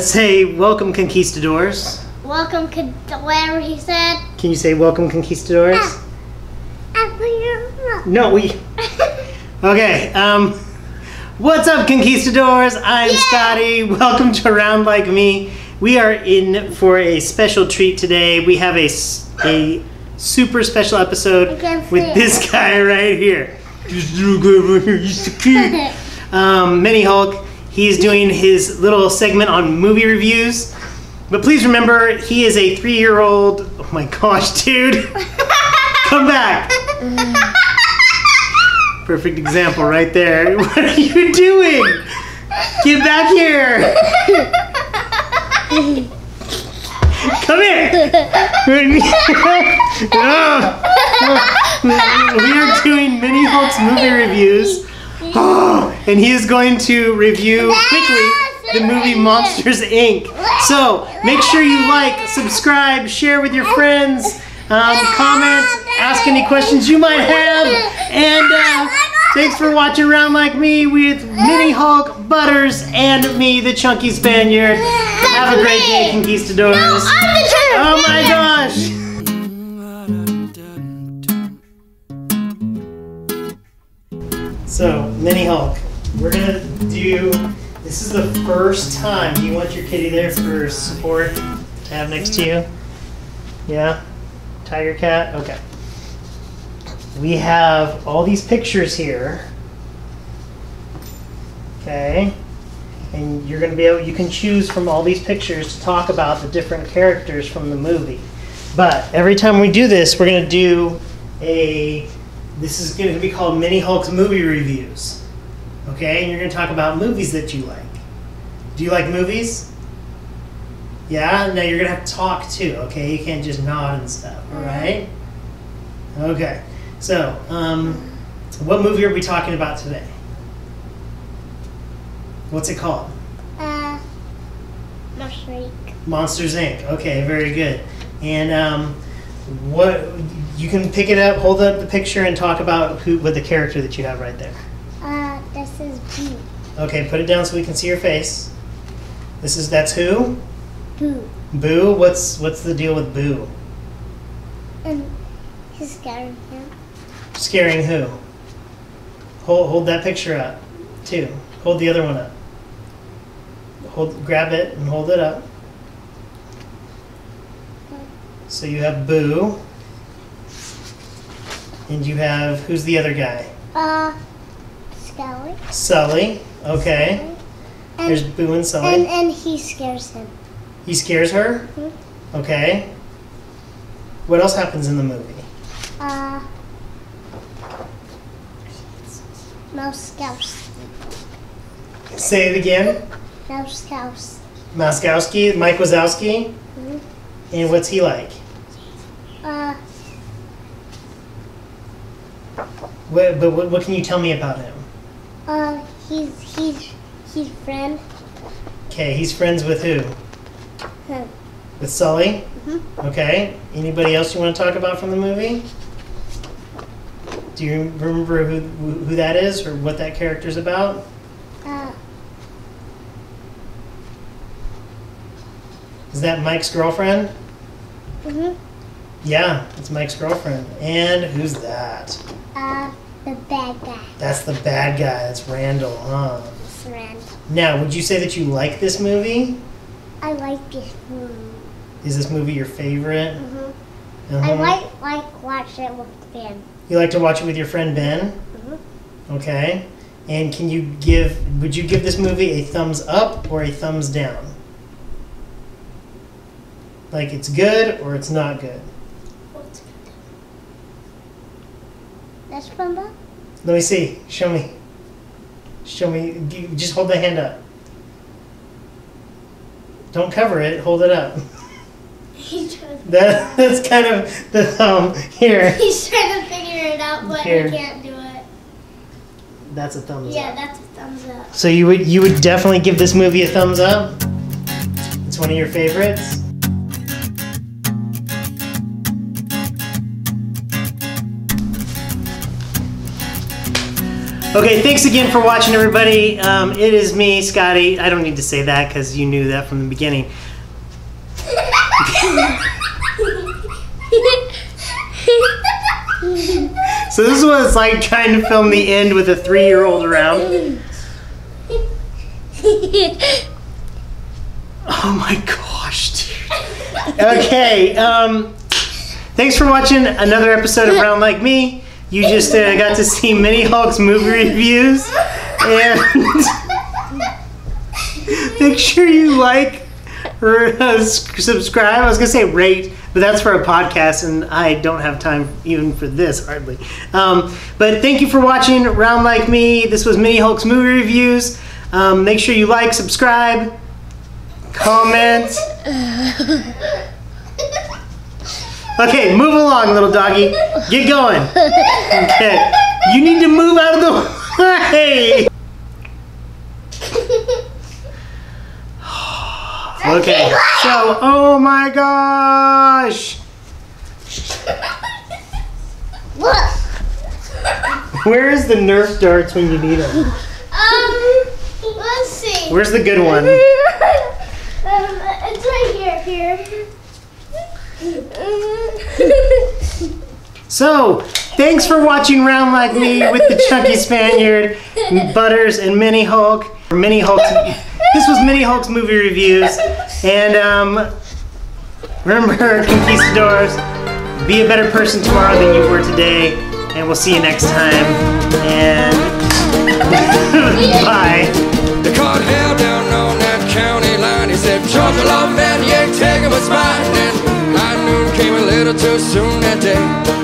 Say welcome, conquistadors. Welcome, whatever he said. Can you say welcome, conquistadors? No, we... Okay, what's up, conquistadors? I'm Scotty. Welcome to Round Like Me. We are in for a special treat today. We have a super special episode with this guy right here. Mini Hulk. He's doing his little segment on movie reviews. But please remember, he is a 3-year-old. Oh my gosh, dude. Come back. Perfect example right there. What are you doing? Get back here. Come here. We are doing Mini Hulk's movie reviews. Oh, and he is going to review quickly the movie Monsters, Inc. So make sure you like, subscribe, share with your friends, comment, ask any questions you might have, and thanks for watching Round Like Me with Mini Hulk, Butters, and me, the Chunky Spaniard. Have a great day, conquistadors. No, I'm the Chunky. Oh my gosh. So, Mini Hulk, we're gonna do, this is the first time. Do you want your kitty there for support to have next to you? Yeah? Tiger cat? Okay. We have all these pictures here. Okay. And you're gonna be able, you can choose from all these pictures to talk about the different characters from the movie. But every time we do this, we're gonna do a, this is going to be called Mini Hulk's Movie Reviews. Okay, and you're going to talk about movies that you like. Do you like movies? Yeah? Now you're going to have to talk too, okay? You can't just nod and stuff, alright? Okay, so, what movie are we talking about today? What's it called? Monsters, Inc. Monsters, Inc. Okay, very good. And, what... You can pick it up, hold up the picture, and talk about with the character that you have right there. This is Boo. Okay, put it down so we can see your face. This is, that's who? Boo. Boo? What's the deal with Boo? He's scaring him. Scaring who? Hold that picture up, too. Hold the other one up. Grab it and hold it up. So you have Boo. And you have, who's the other guy? Sully. Sully, okay. Sully. And, there's Boo and Sully. And he scares him. He scares her? Mm-hmm. Okay. What else happens in the movie? Moskowski. Say it again? Moskowski. Moskowski, Mike Wazowski? Mm-hmm. And what's he like? What can you tell me about him? He's friend. Okay, he's friends with who? Him. With Sully? Mm-hmm. Okay. Anybody else you want to talk about from the movie? Do you remember who that is or what that character's about? Is that Mike's girlfriend? Mm-hmm. Yeah, it's Mike's girlfriend. And who's that? The bad guy. That's the bad guy. That's Randall, huh? It's Randall. Now, would you say that you like this movie? I like this movie. Is this movie your favorite? Mm-hmm. Uh-huh. I like watch it with Ben. You like to watch it with your friend Ben? Mm-hmm. Okay. And can you give, would you give this movie a thumbs up or a thumbs down? Like it's good or it's not good? That's thumb up? Let me see. Show me. Show me. Just hold the hand up. Don't cover it. Hold it up. That's kind of the thumb. Here. He's trying to figure it out, but he can't do it. That's a thumbs up. Yeah, that's a thumbs up. So you would definitely give this movie a thumbs up? It's one of your favorites? Okay, thanks again for watching, everybody. It is me, Scotty. I don't need to say that because you knew that from the beginning. So this is what it's like trying to film the end with a 3-year-old around. Oh my gosh, dude. Okay, thanks for watching another episode of Round Like Me. You just got to see Mini Hulk's movie reviews. And make sure you like, subscribe. I was going to say rate, but that's for a podcast, and I don't have time even for this, hardly. But thank you for watching Round Like Me. This was Mini Hulk's movie reviews. Make sure you like, subscribe, comment. Okay, move along, little doggy. Get going. Okay. You need to move out of the way. Okay. So, oh my gosh. Where is the Nerf darts when you need them? Let's see. Where's the good one? It's right here. So, thanks for watching Round Like Me with the Chunky Spaniard, Butters, and Mini Hulk. This was Mini Hulk's movie reviews. And remember, conquistadors, be a better person tomorrow than you were today. And we'll see you next time. And bye. The card held down on that county line. He said, Georgia love man, you ain't taking my spine. High noon came a little too soon that day.